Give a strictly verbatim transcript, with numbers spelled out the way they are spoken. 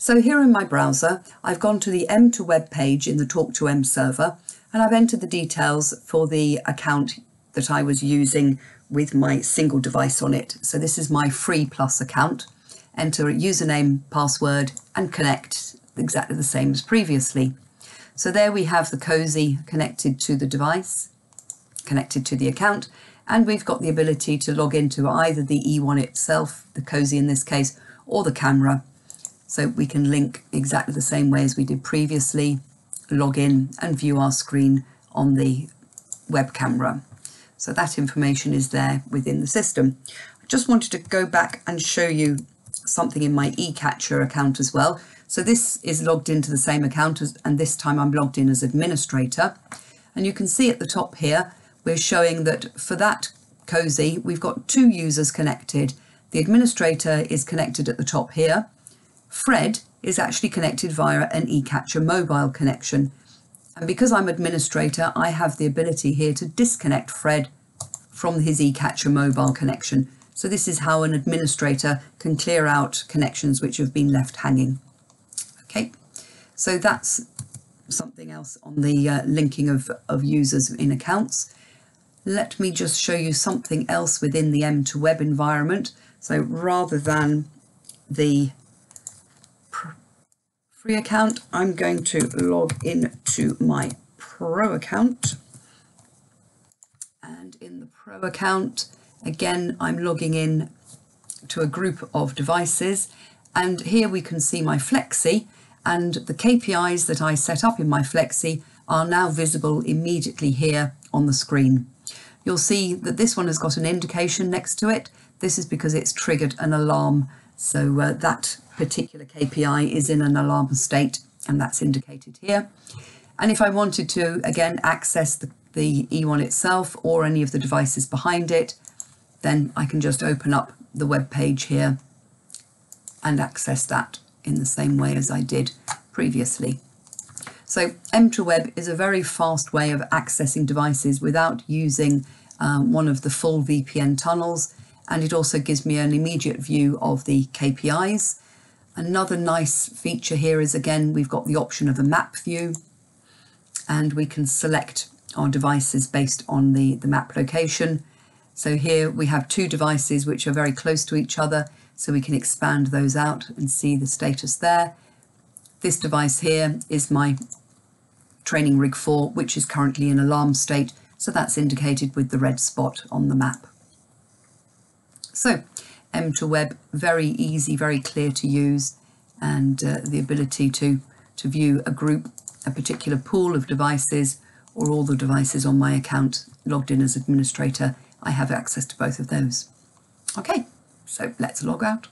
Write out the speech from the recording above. So here in my browser, I've gone to the M two Web page in the Talk to M server, and I've entered the details for the account that I was using with my single device on it. So this is my free plus account. Enter a username, password, and connect, exactly the same as previously. So there we have the Cosy connected to the device, connected to the account, and we've got the ability to log into either the E one itself, the Cosy in this case, or the camera. So we can link exactly the same way as we did previously, log in and view our screen on the web camera. So that information is there within the system. I just wanted to go back and show you something in my eCatcher account as well. So this is logged into the same account as, and this time I'm logged in as administrator. And you can see at the top here, we're showing that for that Cosy, we've got two users connected. The administrator is connected at the top here. Fred is actually connected via an eCatcher mobile connection. And because I'm administrator, I have the ability here to disconnect Fred from his eCatcher mobile connection. So this is how an administrator can clear out connections which have been left hanging. Okay, so that's something else on the uh, linking of, of users in accounts. Let me just show you something else within the M two Web environment. So rather than the free account, I'm going to log in to my pro account, and in the pro account again I'm logging in to a group of devices, and here we can see my Flexi, and the K P Is that I set up in my Flexi are now visible immediately here on the screen. You'll see that this one has got an indication next to it. This is because it's triggered an alarm, so uh, that particular K P I is in an alarm state, and that's indicated here. And if I wanted to again access the, the E one itself or any of the devices behind it, then I can just open up the web page here and access that in the same way as I did previously. So M two Web is a very fast way of accessing devices without using um, one of the full V P N tunnels, and it also gives me an immediate view of the K P Is. Another nice feature here is, again, we've got the option of a map view, and we can select our devices based on the, the map location. So here we have two devices which are very close to each other, so we can expand those out and see the status there. This device here is my training rig four, which is currently in alarm state, so that's indicated with the red spot on the map. So M two Web, very easy, very clear to use, and uh, the ability to, to view a group, a particular pool of devices, or all the devices on my account logged in as administrator. I have access to both of those. Okay, so let's log out.